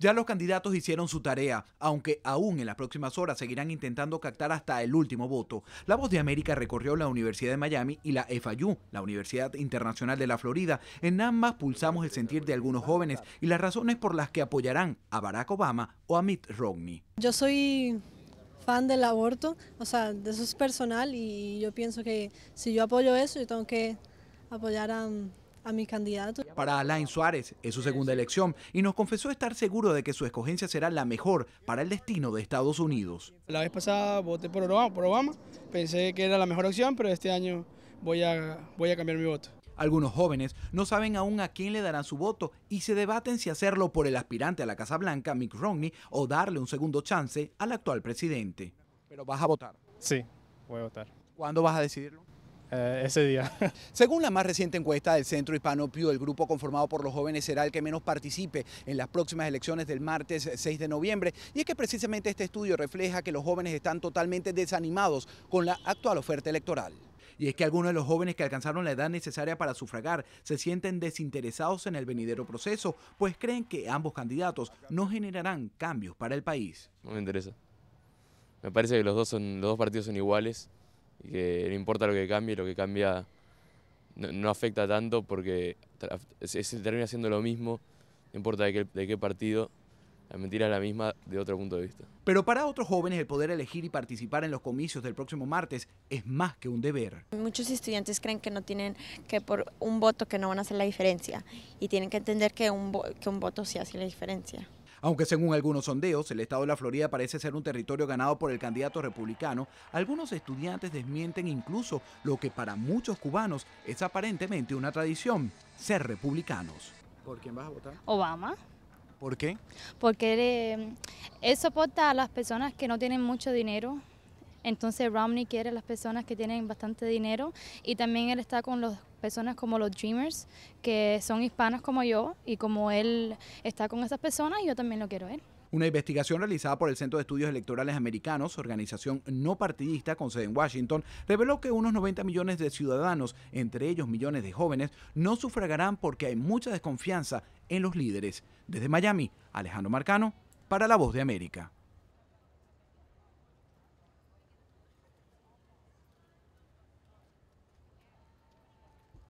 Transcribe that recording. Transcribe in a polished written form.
Ya los candidatos hicieron su tarea, aunque aún en las próximas horas seguirán intentando captar hasta el último voto. La Voz de América recorrió la Universidad de Miami y la FIU, la Universidad Internacional de la Florida. En ambas pulsamos el sentir de algunos jóvenes y las razones por las que apoyarán a Barack Obama o a Mitt Romney. Yo soy fan del aborto, o sea, de eso es personal, y yo pienso que si yo apoyo eso, yo tengo que apoyar a mi candidato. Para Alain Suárez es su segunda elección y nos confesó estar seguro de que su escogencia será la mejor para el destino de Estados Unidos. La vez pasada voté por Obama, pensé que era la mejor opción, pero este año voy a cambiar mi voto. Algunos jóvenes no saben aún a quién le darán su voto y se debaten si hacerlo por el aspirante a la Casa Blanca, Mick Romney, o darle un segundo chance al actual presidente. ¿Pero vas a votar? Sí, voy a votar. ¿Cuándo vas a decidirlo? Ese día. Según la más reciente encuesta del Centro Hispano Pew, el grupo conformado por los jóvenes será el que menos participe en las próximas elecciones del martes 6 de noviembre. Y es que precisamente este estudio refleja que los jóvenes están totalmente desanimados con la actual oferta electoral. Y es que algunos de los jóvenes que alcanzaron la edad necesaria para sufragar se sienten desinteresados en el venidero proceso, pues creen que ambos candidatos no generarán cambios para el país. No me interesa. Me parece que los dos partidos son iguales y que no importa lo que cambia no afecta tanto porque se termina haciendo lo mismo, no importa de qué partido. La mentira es la misma de otro punto de vista. Pero para otros jóvenes el poder elegir y participar en los comicios del próximo martes es más que un deber. Muchos estudiantes creen que no tienen, que por un voto que no van a hacer la diferencia, y tienen que entender que un voto sí hace la diferencia. Aunque según algunos sondeos, el estado de la Florida parece ser un territorio ganado por el candidato republicano, algunos estudiantes desmienten incluso lo que para muchos cubanos es aparentemente una tradición, ser republicanos. ¿Por quién vas a votar? Obama. ¿Por qué? Porque él soporta a las personas que no tienen mucho dinero, entonces Romney quiere a las personas que tienen bastante dinero, y también él está con las personas como los Dreamers, que son hispanos como yo, y como él está con esas personas, yo también lo quiero a él. Una investigación realizada por el Centro de Estudios Electorales Americanos, organización no partidista con sede en Washington, reveló que unos 90 millones de ciudadanos, entre ellos millones de jóvenes, no sufragarán porque hay mucha desconfianza en los líderes. Desde Miami, Alejandro Marcano, para La Voz de América.